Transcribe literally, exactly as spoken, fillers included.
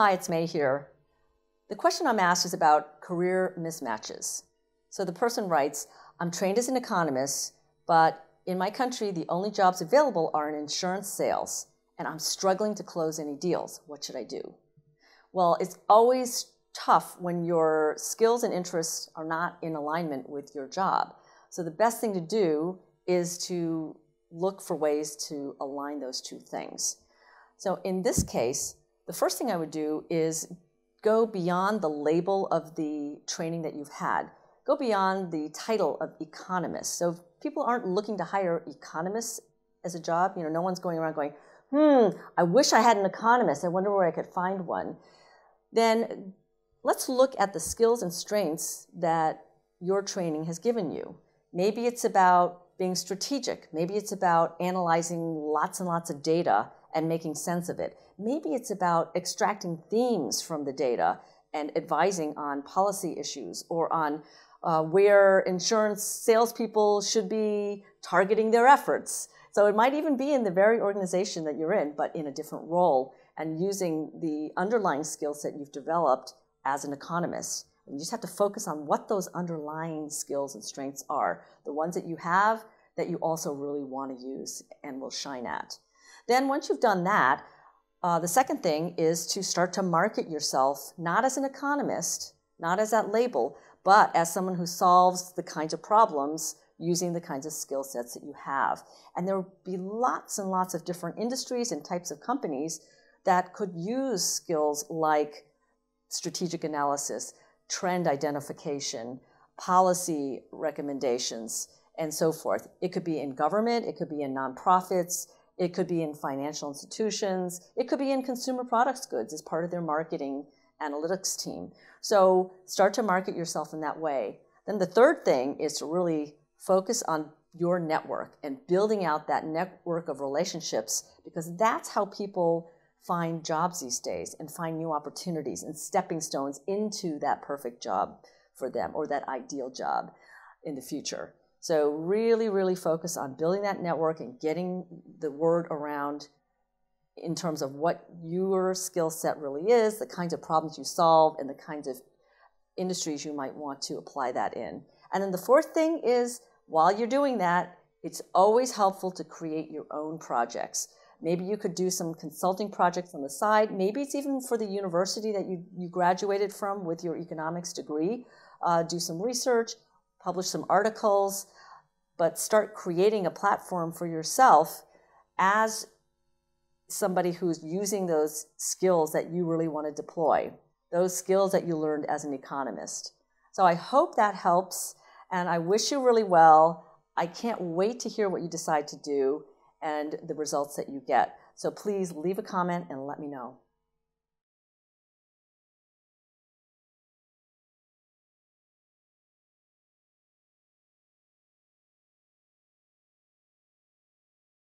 Hi, it's May here. The question I'm asked is about career mismatches. So the person writes, I'm trained as an economist, but in my country, the only jobs available are in insurance sales, and I'm struggling to close any deals. What should I do? Well, it's always tough when your skills and interests are not in alignment with your job. So the best thing to do is to look for ways to align those two things. So in this case, the first thing I would do is go beyond the label of the training that you've had. Go beyond the title of economist. So people aren't looking to hire economists as a job. You know, no one's going around going, hmm, I wish I had an economist. I wonder where I could find one. Then let's look at the skills and strengths that your training has given you. Maybe it's about being strategic. Maybe it's about analyzing lots and lots of data and making sense of it. Maybe it's about extracting themes from the data and advising on policy issues or on uh, where insurance salespeople should be targeting their efforts. So it might even be in the very organization that you're in, but in a different role, and using the underlying skill set you've developed as an economist. And you just have to focus on what those underlying skills and strengths are, the ones that you have that you also really want to use and will shine at. Then once you've done that, uh, the second thing is to start to market yourself, not as an economist, not as that label, but as someone who solves the kinds of problems using the kinds of skill sets that you have. And there will be lots and lots of different industries and types of companies that could use skills like strategic analysis, trend identification, policy recommendations, and so forth. It could be in government, it could be in nonprofits, it could be in financial institutions. It could be in consumer products goods as part of their marketing analytics team. So start to market yourself in that way. Then the third thing is to really focus on your network and building out that network of relationships, because that's how people find jobs these days and find new opportunities and stepping stones into that perfect job for them or that ideal job in the future. So really, really focus on building that network and getting the word around in terms of what your skill set really is, the kinds of problems you solve, and the kinds of industries you might want to apply that in. And then the fourth thing is, while you're doing that, it's always helpful to create your own projects. Maybe you could do some consulting projects on the side. Maybe it's even for the university that you, you graduated from with your economics degree. Uh, do some research. Publish some articles, but start creating a platform for yourself as somebody who's using those skills that you really want to deploy, those skills that you learned as an economist. So I hope that helps, and I wish you really well. I can't wait to hear what you decide to do and the results that you get. So please leave a comment and let me know.